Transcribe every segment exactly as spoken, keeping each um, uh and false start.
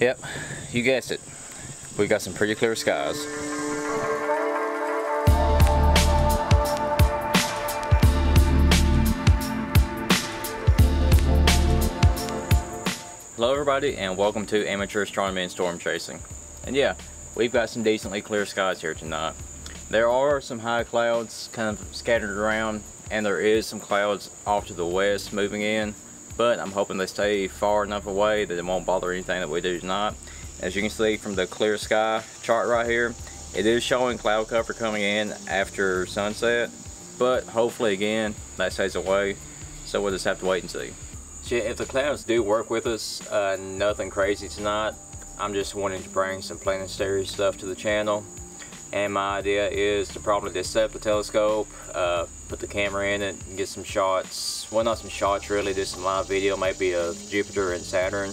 Yep, you guessed it. We got some pretty clear skies. Hello everybody, and welcome to Amateur Astronomy and Storm Chasing. And yeah, we've got some decently clear skies here tonight. There are some high clouds kind of scattered around, and there is some clouds off to the west moving in, but I'm hoping they stay far enough away that it won't bother anything that we do tonight. As you can see from the clear sky chart right here, it is showing cloud cover coming in after sunset, but hopefully again that stays away, so we'll just have to wait and see. So yeah, if the clouds do work with us, uh, nothing crazy tonight. I'm just wanting to bring some planetary stuff to the channel, and my idea is to probably just set up the telescope, uh, put the camera in it, and get some shots. Well, not some shots really, just some live video maybe of Jupiter and Saturn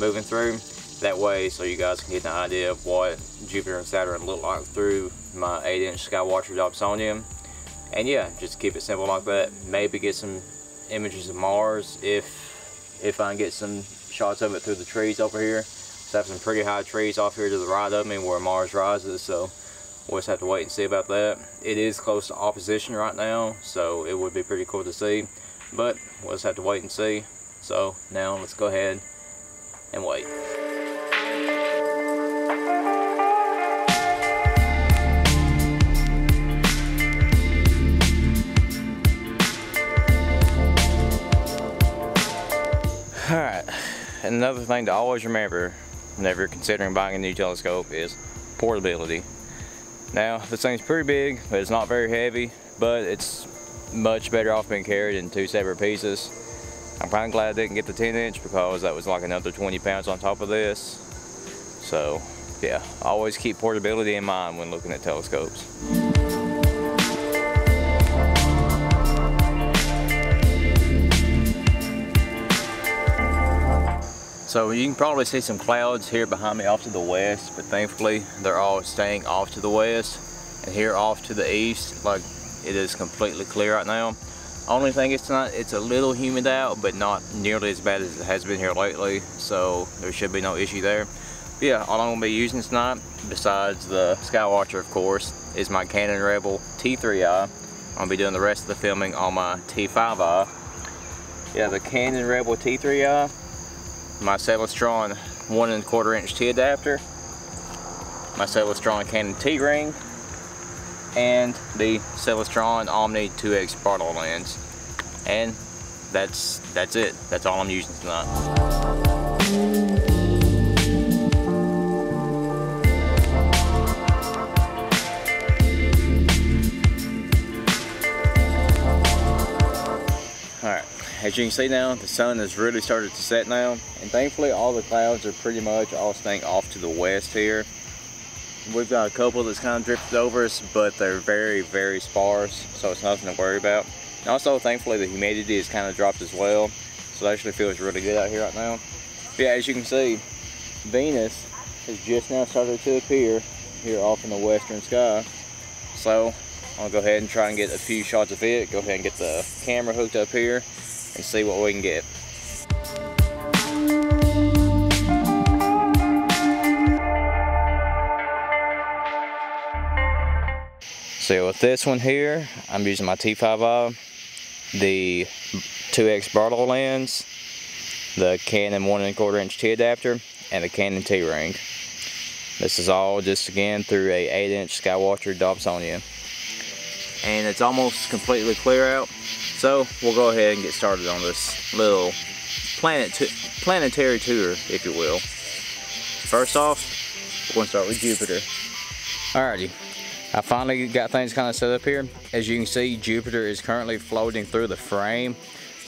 moving through. That way, so you guys can get an idea of what Jupiter and Saturn look like through my eight inch SkyWatcher Dobsonian. And yeah, just keep it simple like that. Maybe get some images of Mars if if I can get some shots of it through the trees over here. So I have some pretty high trees off here to the right of me where Mars rises, so we'll just have to wait and see about that. It is close to opposition right now, so it would be pretty cool to see, but we'll just have to wait and see. So now let's go ahead and wait. Another thing to always remember whenever you're considering buying a new telescope is portability. Now, this thing's pretty big, but it's not very heavy, but it's much better off being carried in two separate pieces. I'm kind of glad I didn't get the ten inch because that was like another twenty pounds on top of this. So yeah, always keep portability in mind when looking at telescopes. So you can probably see some clouds here behind me off to the west, but thankfully they're all staying off to the west. And here off to the east, like, it is completely clear right now. Only thing is tonight, it's a little humid out, but not nearly as bad as it has been here lately, so there should be no issue there. But yeah, all I'm gonna be using tonight, besides the SkyWatcher of course, is my Canon Rebel T three i. I'll be doing the rest of the filming on my T five i. Yeah, the Canon Rebel T three i. My Celestron one and a quarter inch T adapter, my Celestron Canon T ring, and the Celestron Omni two x Barlow lens, and that's that's it. That's all I'm using tonight. As you can see now, the sun has really started to set now, and thankfully all the clouds are pretty much all staying off to the west here. We've got a couple that's kind of drifted over us, but they're very, very sparse, so it's nothing to worry about. And also, thankfully, the humidity has kind of dropped as well, so it actually feels really good out here right now. But yeah, as you can see, Venus has just now started to appear here off in the western sky. So I'll go ahead and try and get a few shots of it, go ahead and get the camera hooked up here, and see what we can get. So with this one here, I'm using my T five i, the two x Barlow lens, the Canon one and a quarter inch T adapter, and the Canon T ring. This is all just again through a eight inch SkyWatcher Dobsonian. And it's almost completely clear out, so we'll go ahead and get started on this little planet to planetary tour, if you will. First off, we're going to start with Jupiter. Alrighty, I finally got things kind of set up here. As you can see, Jupiter is currently floating through the frame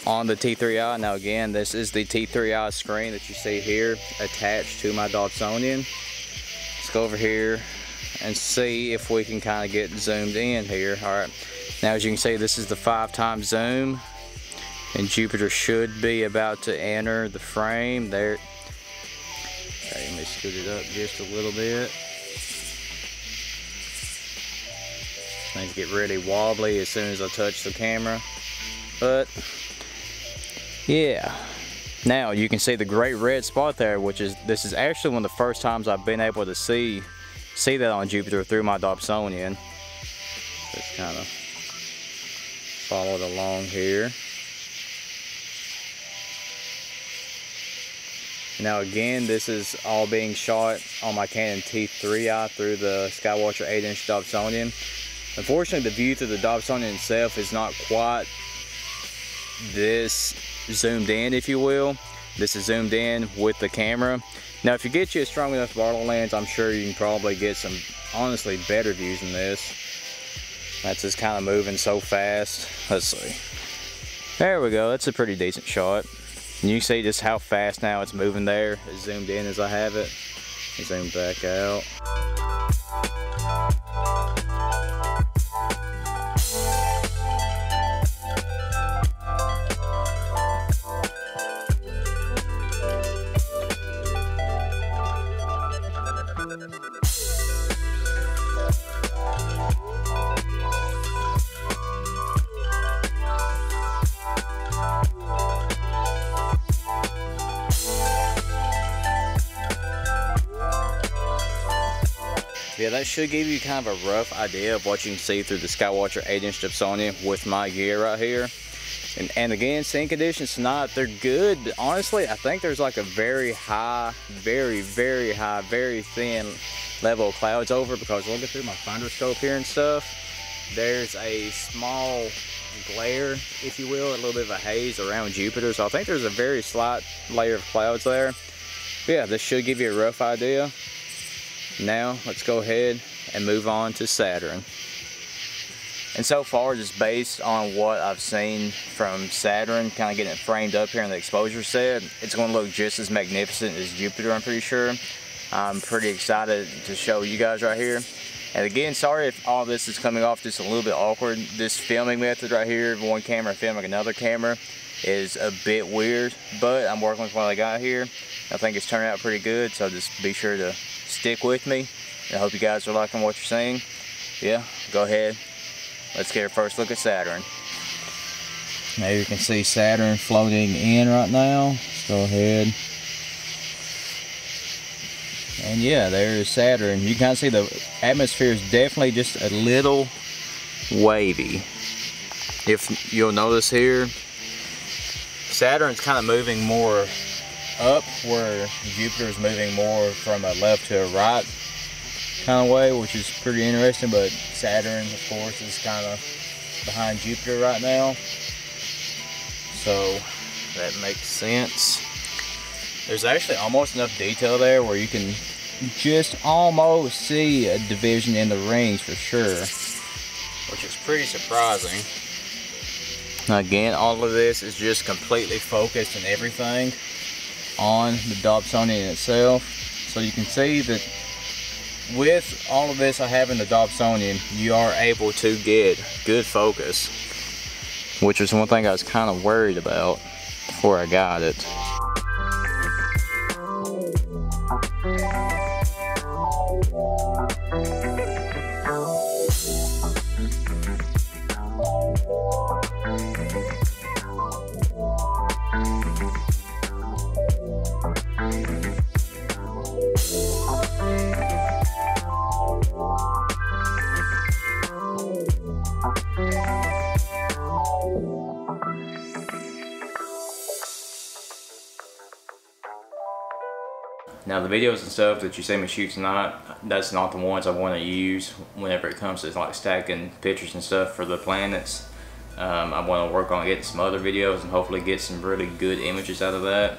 on the T three i. Now again, this is the T three i screen that you see here attached to my Dobsonian. Let's go over here and see if we can kind of get zoomed in here. All right, now as you can see, this is the five time zoom, and Jupiter should be about to enter the frame there. All right, let me scoot it up just a little bit. Things get really wobbly as soon as I touch the camera, but yeah, Now you can see the great red spot there, which is, this is actually one of the first times I've been able to see see that on Jupiter through my Dobsonian. Just kind of follow it along here. Now again, this is all being shot on my Canon T three i through the SkyWatcher eight inch Dobsonian. Unfortunately, the view through the Dobsonian itself is not quite this zoomed in, if you will. This is zoomed in with the camera. Now, if you get you a strong enough Barlow lens, I'm sure you can probably get some, honestly, better views than this. That's just kind of moving so fast. Let's see. There we go. That's a pretty decent shot. And you can see just how fast now it's moving there. It's zoomed in as I have it. Zoom back out. Yeah, that should give you kind of a rough idea of what you can see through the SkyWatcher eight inch Dobsonian with my gear right here. And, and again, scene conditions tonight, they're good, but honestly, I think there's like a very high, very, very high, very thin level of clouds over, because looking through my finder scope here and stuff, there's a small glare, if you will, a little bit of a haze around Jupiter. So I think there's a very slight layer of clouds there. But yeah, this should give you a rough idea. Now let's go ahead and move on to Saturn. And so far, just based on what I've seen from Saturn, kind of getting it framed up here in the exposure set, it's going to look just as magnificent as Jupiter, I'm pretty sure. I'm pretty excited to show you guys right here. And again, sorry if all this is coming off just a little bit awkward. This filming method right here, one camera filming another camera, is a bit weird, but I'm working with what I got here. I think it's turning out pretty good, so just be sure to stick with me. I hope you guys are liking what you're seeing. Yeah, go ahead. Let's get a first look at Saturn. Now you can see Saturn floating in right now. Let's go ahead. And yeah, there is Saturn. You can kind of see the atmosphere is definitely just a little wavy. If you'll notice here, Saturn's kind of moving more up, where Jupiter's moving more from a left to a right kind of way, which is pretty interesting. But Saturn, of course, is kind of behind Jupiter right now, so that makes sense. There's actually almost enough detail there where you can just almost see a division in the rings for sure, which is pretty surprising. Again, all of this is just completely focused and everything on the Dobsonian itself. So you can see that with all of this I have in the Dobsonian, you are able to get good focus, which is one thing I was kind of worried about before I got it. Now the videos and stuff that you see me shoot tonight, that's not the ones I want to use whenever it comes to like stacking pictures and stuff for the planets. Um, I want to work on getting some other videos and hopefully get some really good images out of that.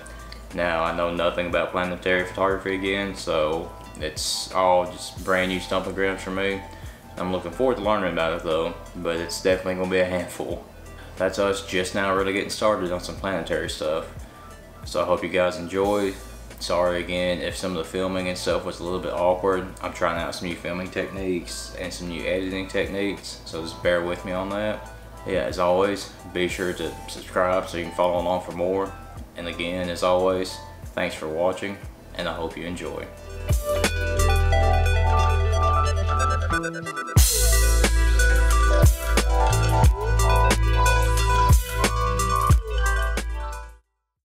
Now I know nothing about planetary photography again, so it's all just brand new stomping grounds for me. I'm looking forward to learning about it though, but it's definitely going to be a handful. That's us just now really getting started on some planetary stuff. So I hope you guys enjoy. Sorry again if some of the filming and stuff was a little bit awkward. I'm trying out some new filming techniques and some new editing techniques, so just bear with me on that. Yeah, as always, be sure to subscribe so you can follow along for more. And again, as always, thanks for watching, and I hope you enjoy.